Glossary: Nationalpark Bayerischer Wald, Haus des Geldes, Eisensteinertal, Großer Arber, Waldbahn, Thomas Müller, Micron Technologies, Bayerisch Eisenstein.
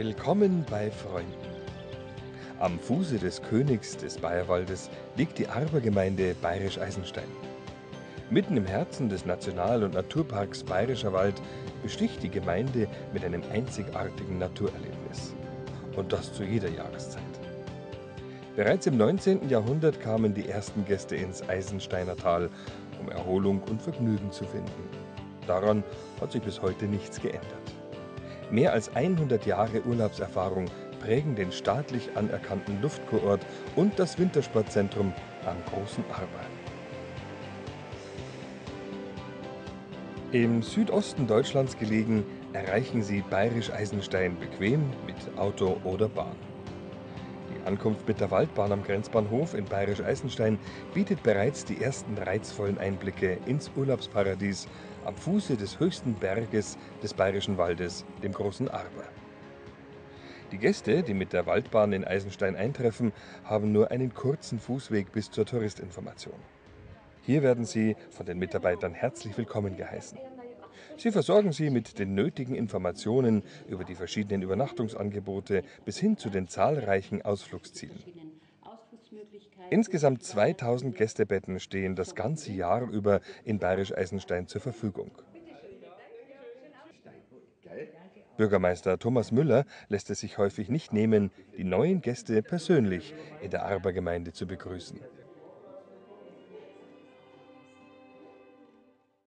Willkommen bei Freunden. Am Fuße des Königs des Bayerwaldes liegt die Arbergemeinde Bayerisch Eisenstein. Mitten im Herzen des National- und Naturparks Bayerischer Wald besticht die Gemeinde mit einem einzigartigen Naturerlebnis. Und das zu jeder Jahreszeit. Bereits im 19. Jahrhundert kamen die ersten Gäste ins Eisensteinertal, um Erholung und Vergnügen zu finden. Daran hat sich bis heute nichts geändert. Mehr als 100 Jahre Urlaubserfahrung prägen den staatlich anerkannten Luftkurort und das Wintersportzentrum am Großen Arber. Im Südosten Deutschlands gelegen, erreichen Sie Bayerisch Eisenstein bequem mit Auto oder Bahn. Die Ankunft mit der Waldbahn am Grenzbahnhof in Bayerisch Eisenstein bietet bereits die ersten reizvollen Einblicke ins Urlaubsparadies am Fuße des höchsten Berges des Bayerischen Waldes, dem Großen Arber. Die Gäste, die mit der Waldbahn in Eisenstein eintreffen, haben nur einen kurzen Fußweg bis zur Touristinformation. Hier werden Sie von den Mitarbeitern herzlich willkommen geheißen. Sie versorgen Sie mit den nötigen Informationen über die verschiedenen Übernachtungsangebote bis hin zu den zahlreichen Ausflugszielen. Insgesamt 2000 Gästebetten stehen das ganze Jahr über in Bayerisch Eisenstein zur Verfügung. Bürgermeister Thomas Müller lässt es sich häufig nicht nehmen, die neuen Gäste persönlich in der Arbergemeinde zu begrüßen.